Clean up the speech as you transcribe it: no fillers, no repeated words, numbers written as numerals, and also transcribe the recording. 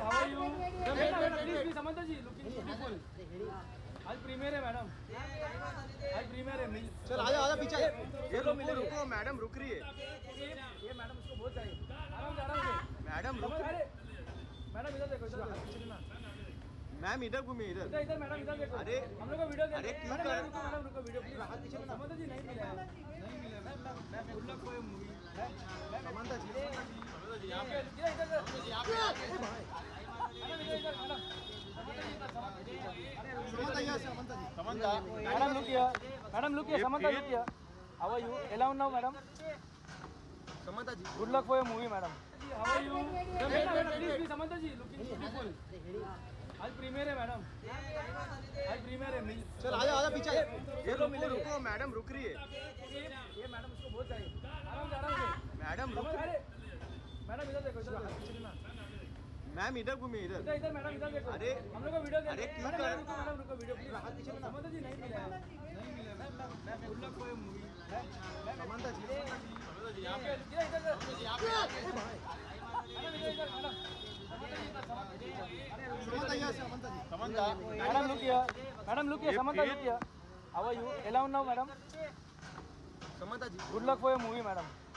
how are you? Please, Samantha ji, looking beautiful. आज premiere है madam, आज premiere है। चल आजा आजा पीछे, ये लोग मिले। रुको मैडम, रुक रही है ये मैडम, उसको बहुत चाहिए। आराम से आराम से मैडम, रुक। मैडम इधर देखो, इधर मैम, इधर घूमिए, इधर इधर मैडम, इधर देखो। अरे हम लोग वीडियो, अरे मैडम रुको, वीडियो। हाथ पीछे में समझो जी, नहीं मिला, नहीं मिला मैम। मैं बोल रहा कोई मूवी है समझता जी, समझो जी। यहां पे यहां पे मैडम, इधर madam, Samantha madam look here, madam look here, Samantha look here, how are you? Allow now madam, Samantha ji, good luck for your movie madam, how are you? Please Samantha ji, looking beautiful. आज प्रीमियर है मैडम, आज प्रीमियर है। चल आजा आजा पीछे, ये लोग मिले। रुको मैडम, रुक रही है ये मैडम, उसको बहुत चाहिए। आराम से आराम से मैडम, रुक। मैडम इधर देखो, इधर देखो मैम, इधर घूमिए, इधर इधर मैडम, इधर देखो। अरे हम लोग वीडियो, अरे मैडम रुको, वीडियो प्लीज। हाथ पीछे में समंता जी, नहीं मिला, नहीं मिला मैम। मैं बोल रहा कोई मूवी है समंता जी, समंता जी, यहां पे इधर मैडम, इधर madam, Samantha ji, Samantha ji, Samantha madam look here, madam look here, Samantha look here, how are you? Allow now madam, Samantha ji, good luck for your movie madam.